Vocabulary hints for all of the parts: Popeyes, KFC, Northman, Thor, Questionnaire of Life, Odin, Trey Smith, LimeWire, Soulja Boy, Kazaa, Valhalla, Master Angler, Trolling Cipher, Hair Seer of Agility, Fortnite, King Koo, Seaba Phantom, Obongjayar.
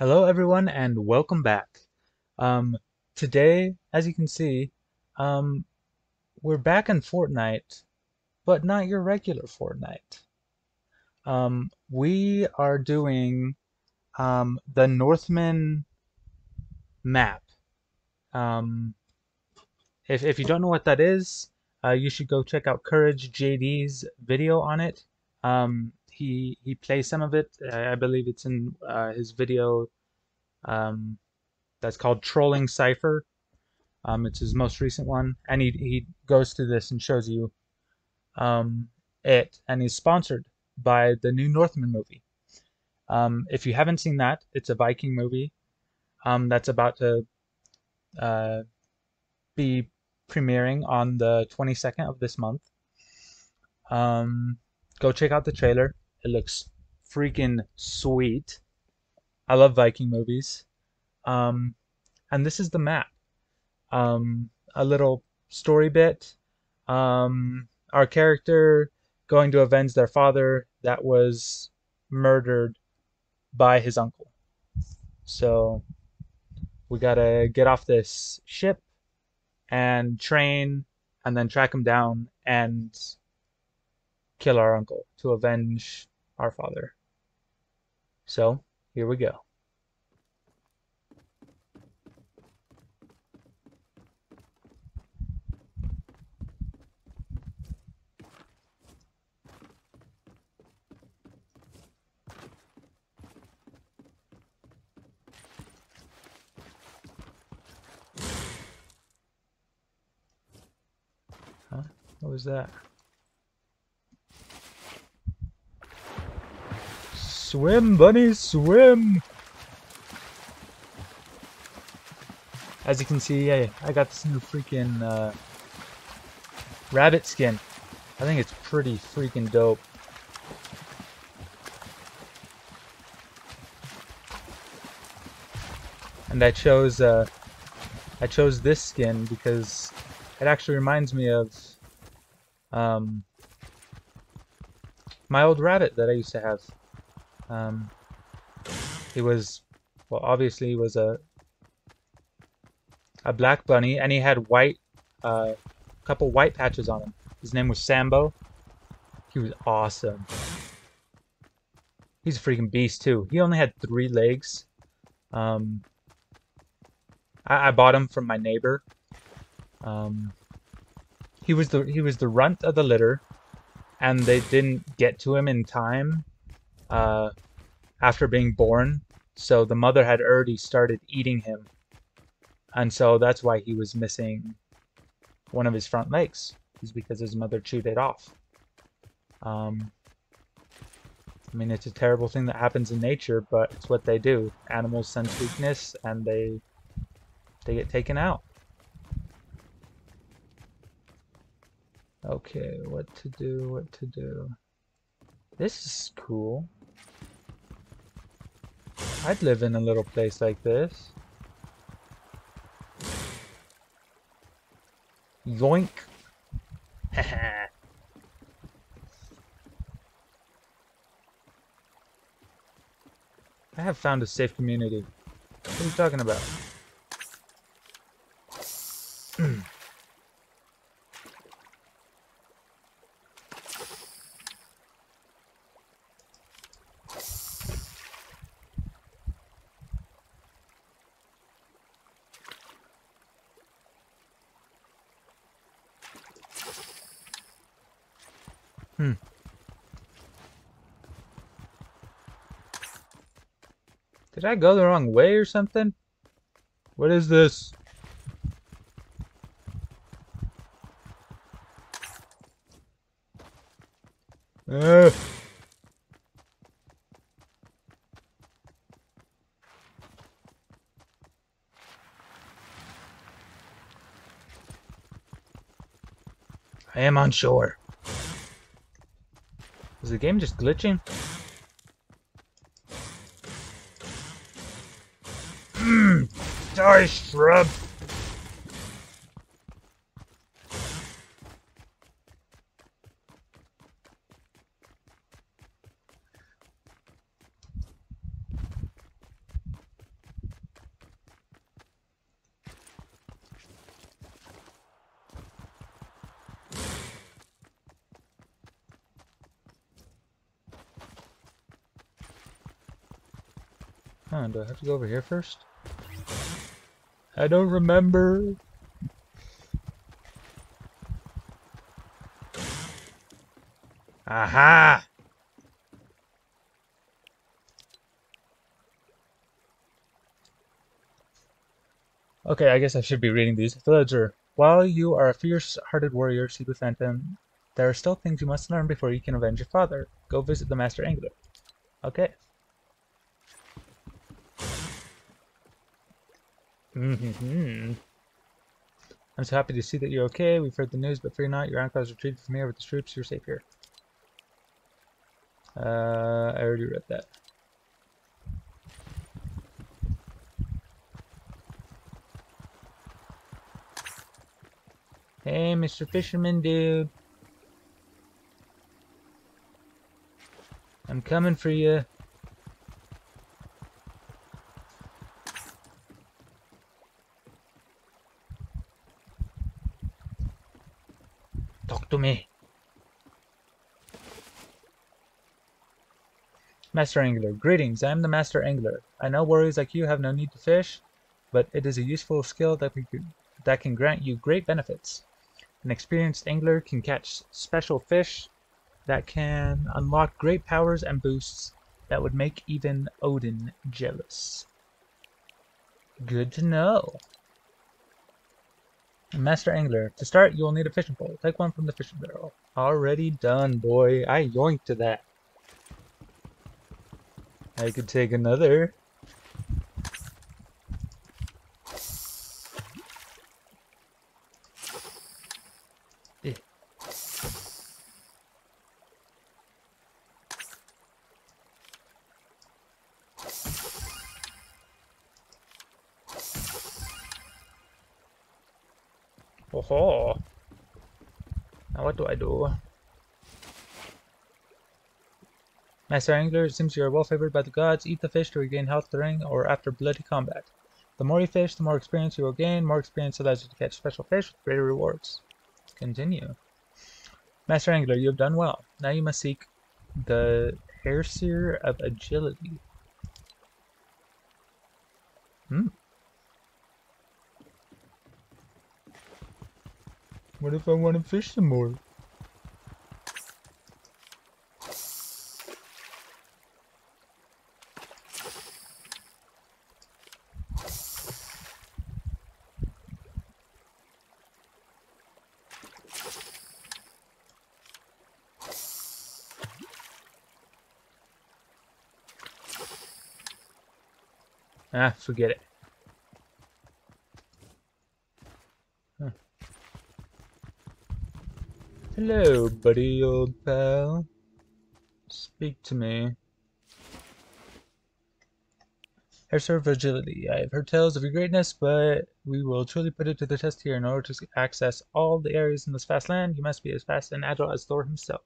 Hello everyone and welcome back. Today, as you can see, we're back in Fortnite, but not your regular Fortnite. We are doing the Northman map. If you don't know what that is, you should go check out Courage JD's video on it. He plays some of it. I believe it's in his video that's called Trolling Cipher. It's his most recent one, and he goes through this and shows you it, and he's sponsored by the new Northman movie. If you haven't seen that, it's a Viking movie that's about to be premiering on the 22nd of this month. Go check out the trailer. It looks freaking sweet. I love Viking movies. And this is the map. A little story bit. Our character going to avenge their father that was murdered by his uncle. So we gotta get off this ship and train and then track him down and kill our uncle to avenge our father. So, here we go. Huh? What was that? Swim, bunny, swim! As you can see, hey, I got this new freaking rabbit skin. I think it's pretty freaking dope. And I chose this skin because it actually reminds me of my old rabbit that I used to have. He was, well, obviously he was a black bunny, and he had white, couple white patches on him. His name was Sambo. He was awesome. He's a freaking beast too. He only had 3 legs. I bought him from my neighbor. He was the runt of the litter, and they didn't get to him in time. After being born, so the mother had already started eating him, and so that's why he was missing one of his front legs, is because his mother chewed it off. I mean, it's a terrible thing that happens in nature, but it's what they do. Animals sense weakness, and they get taken out. Okay, what to do, what to do. This is cool. I'd live in a little place like this. Yoink! I have found a safe community. What are you talking about? Did I go the wrong way or something? What is this? Ugh. I am on shore. Is the game just glitching? Sorry, shrub. Huh, do I have to go over here first? I don't remember. Aha! Okay, I guess I should be reading these. Villager, while you are a fierce-hearted warrior, Seaba Phantom, there are still things you must learn before you can avenge your father. Go visit the Master Angler. Okay. I'm so happy to see that you're okay. We've heard the news, but fear not. Your ironclads retreated from here with the troops. You're safe here. I already read that. Hey, Mr. Fisherman dude. I'm coming for you. Talk to me. Master Angler, greetings. I am the Master Angler. I know warriors like you have no need to fish, but it is a useful skill that can grant you great benefits. An experienced angler can catch special fish that can unlock great powers and boosts that would make even Odin jealous. Good to know. Master Angler, to start you will need a fishing pole. Take one from the fishing barrel. Already done, boy. I yoinked to that. I could take another. Eh. Oh ho! Now what do? Master Angler, it seems you are well favored by the gods. Eat the fish to regain health during or after bloody combat. The more you fish, the more experience you will gain. More experience allows you to catch special fish with greater rewards. Continue. Master Angler, you have done well. Now you must seek the Hair Seer of Agility. What if I want to fish some more? Ah, forget it. Huh. Hello, buddy, old pal. Speak to me. Hair Seer of Agility. I have heard tales of your greatness, but we will truly put it to the test here. In order to access all the areas in this vast land, you must be as fast and agile as Thor himself.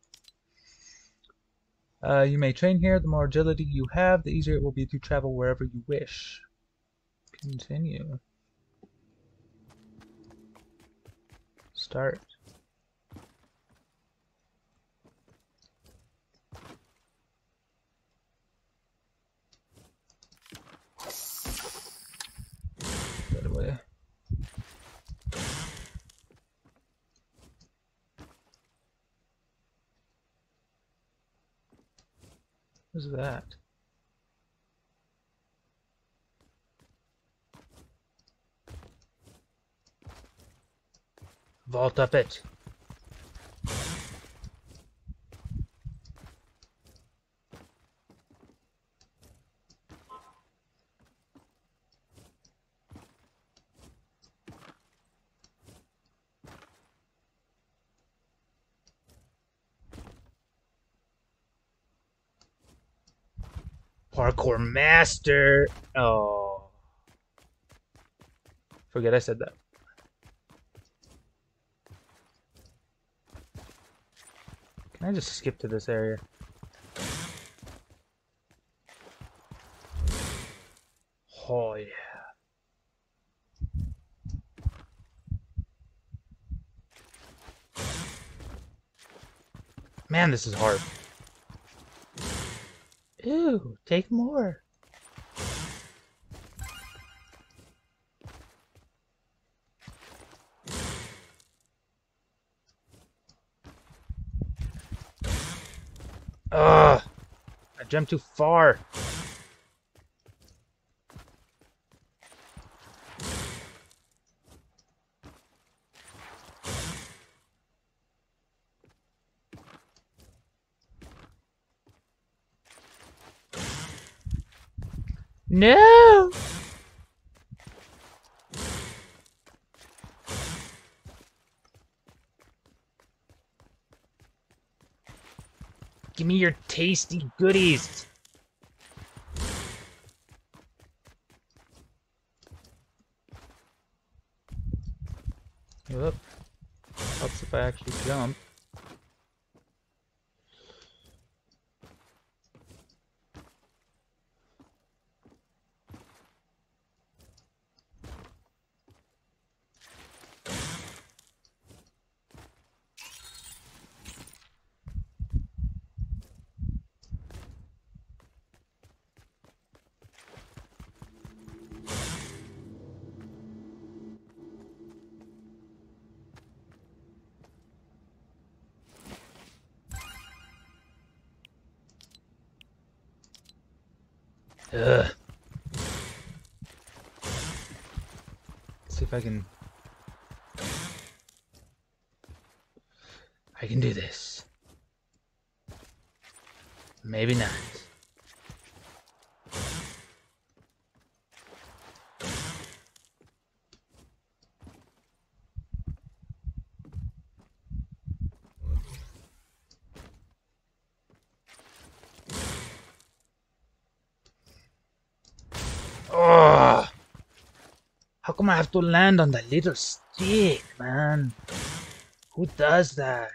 You may train here. The more agility you have, the easier it will be to travel wherever you wish. Continue. Start. That way. What's that? Vault up it. Parkour master. Oh, forget I said that. Can I just skip to this area? Oh yeah. Man, this is hard. Ooh, take more. jumped too far. No! Give me your tasty goodies! Whoop. Helps if I actually jump. Ugh. Let's see if I can do this. Maybe not. I have to land on that little stick, man. Who does that?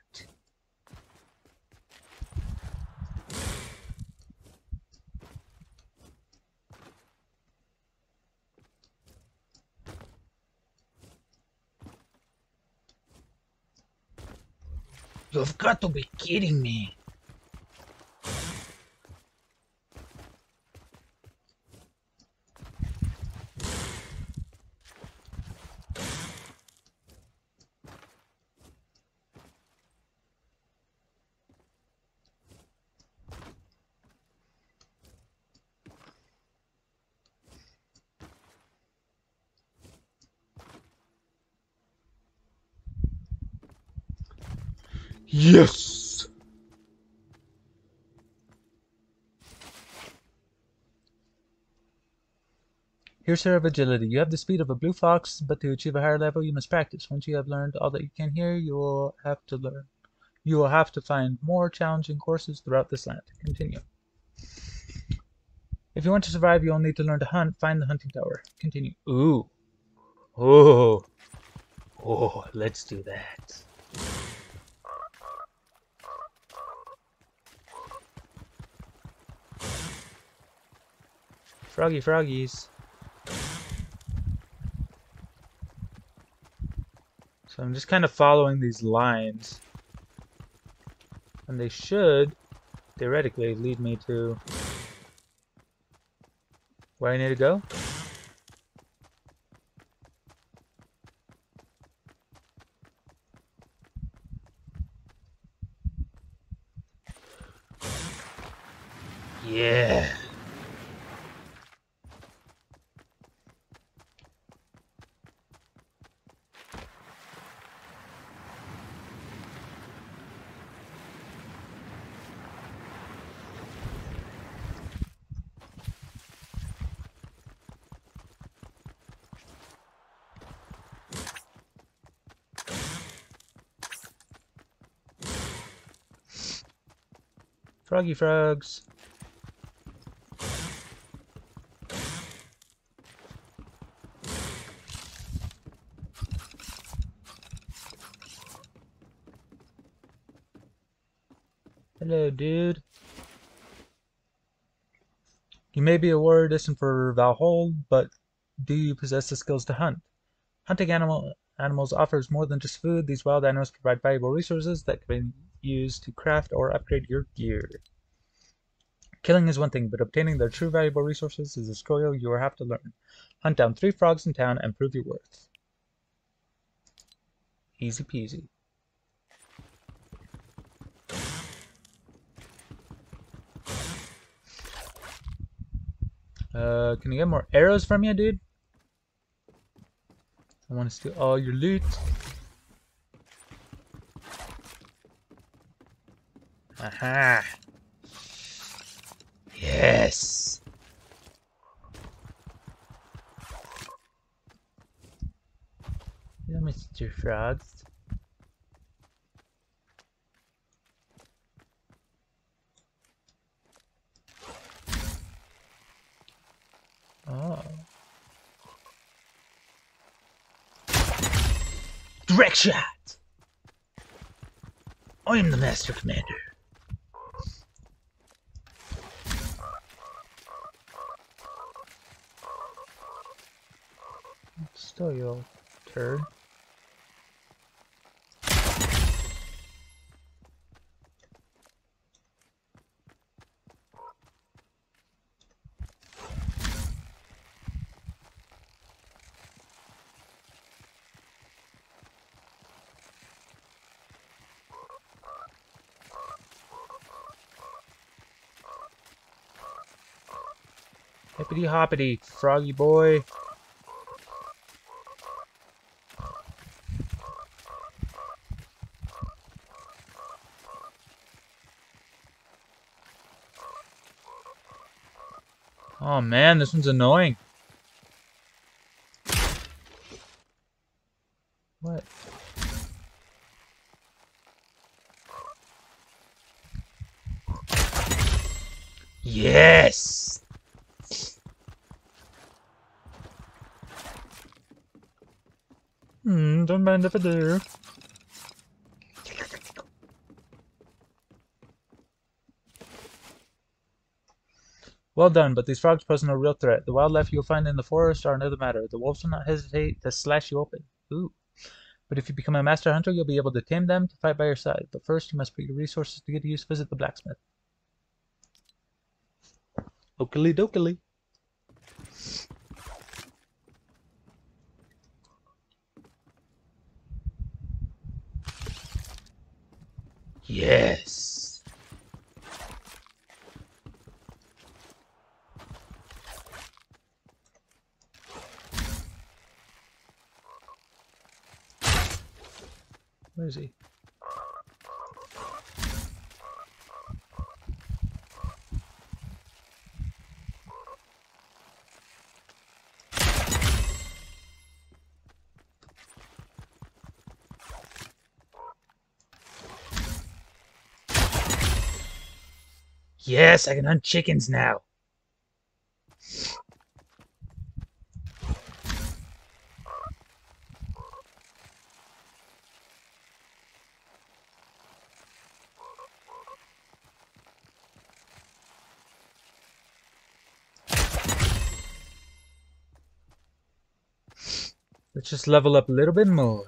You've got to be kidding me. Yes! Hair Seer of Agility. You have the speed of a blue fox, but to achieve a higher level you must practice. Once you have learned all that you can here, you will have to learn. You will have to find more challenging courses throughout this land. Continue. If you want to survive, you will need to learn to hunt. Find the hunting tower. Continue. Ooh. Oh. Oh, let's do that. Froggy froggies. So I'm just kind of following these lines. And they should, theoretically, lead me to where I need to go. Yeah. Froggy frogs. Hello, dude. You may be a warrior destined for Valhalla, but do you possess the skills to hunt? Hunting animals offers more than just food. These wild animals provide valuable resources that can be used to craft or upgrade your gear. Killing is one thing, but obtaining their true valuable resources is a skill you will have to learn. Hunt down 3 frogs in town and prove your worth. Easy peasy. Can I get more arrows from you, dude? I want to steal all your loot. Aha! Yes! Hello, Mr. Frogs. Oh. Direct shot! I am the Master Commander. Still, you old turd. Hippity hoppity, froggy boy. Oh man, this one's annoying. What? Yes! Don't mind if I do. Well done, but these frogs pose no real threat. The wildlife you'll find in the forest are another matter. The wolves will not hesitate to slash you open. Ooh. But if you become a master hunter, you'll be able to tame them to fight by your side. But first, you must put your resources to good use. Visit the blacksmith. Okily dokily. Yes. Where is he? Yes, I can hunt chickens now. Let's just level up a little bit more.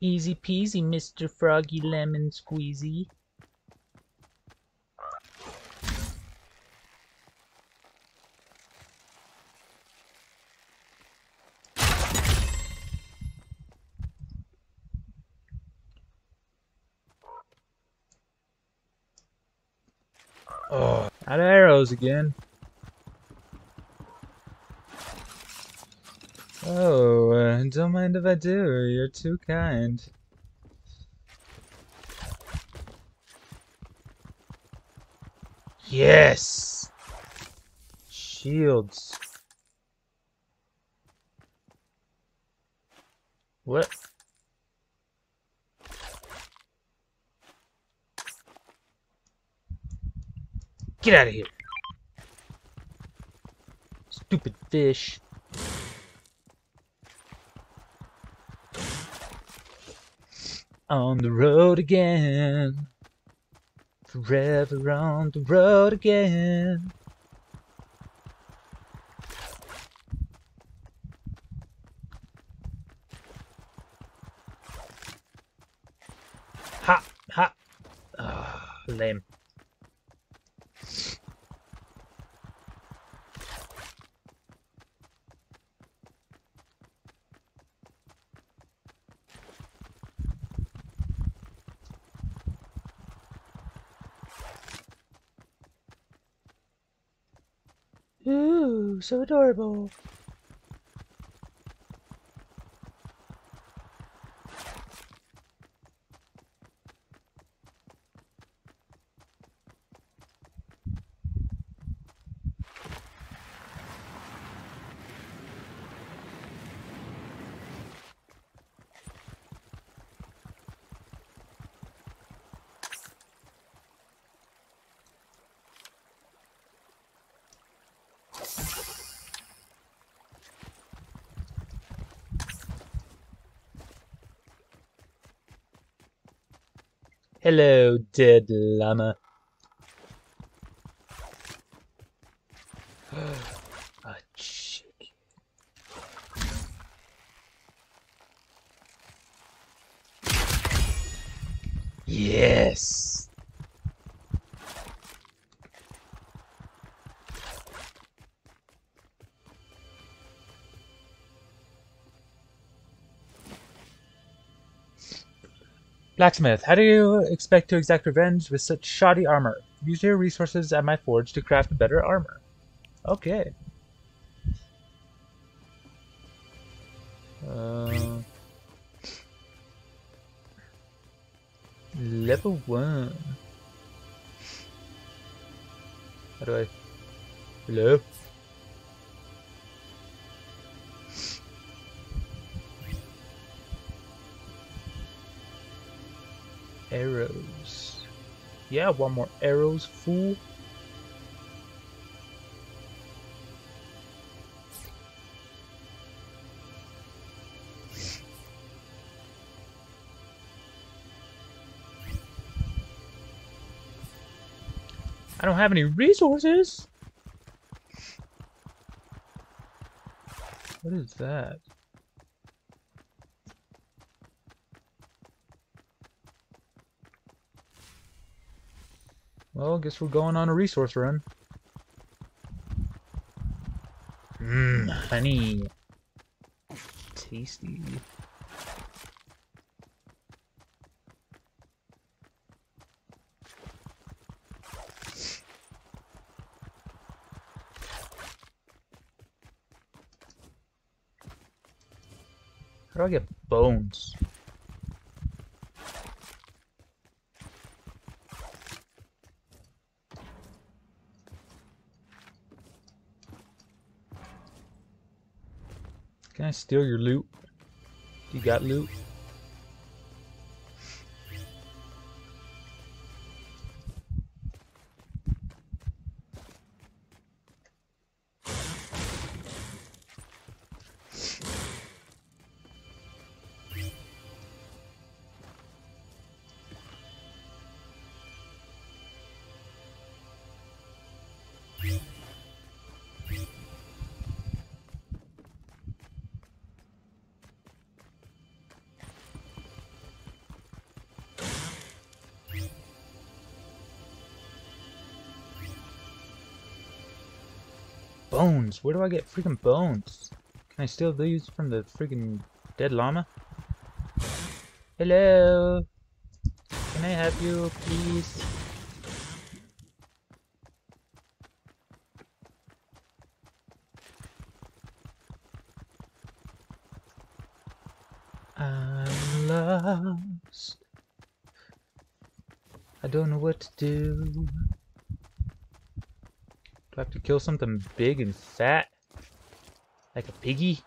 Easy peasy, Mr. Froggy Lemon Squeezy. Oh, out of arrows again. Oh, don't mind if I do, you're too kind. Yes! Shields. What? Get out of here! Stupid fish. On the road again, forever on the road again. name. Ooh, so adorable. Hello, dead llama. A chicken. Yes. Blacksmith, how do you expect to exact revenge with such shoddy armor? Use your resources at my forge to craft better armor. Okay. Level 1. How do I... Hello? Arrows. Yeah, one more arrows, fool. I don't have any resources. What is that? Well, I guess we're going on a resource run. Mmm, honey. Tasty. How do I get bones? Can I steal your loot? You got loot? Bones? Where do I get freaking bones? Can I steal these from the freaking dead llama? Hello? Can I have you, please? I'm lost. I don't know what to do. Do I have to kill something big and fat? Like a piggy?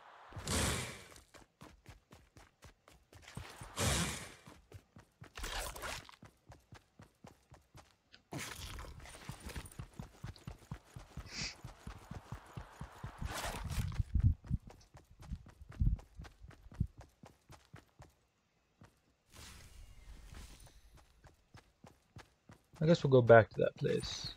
I guess we'll go back to that place.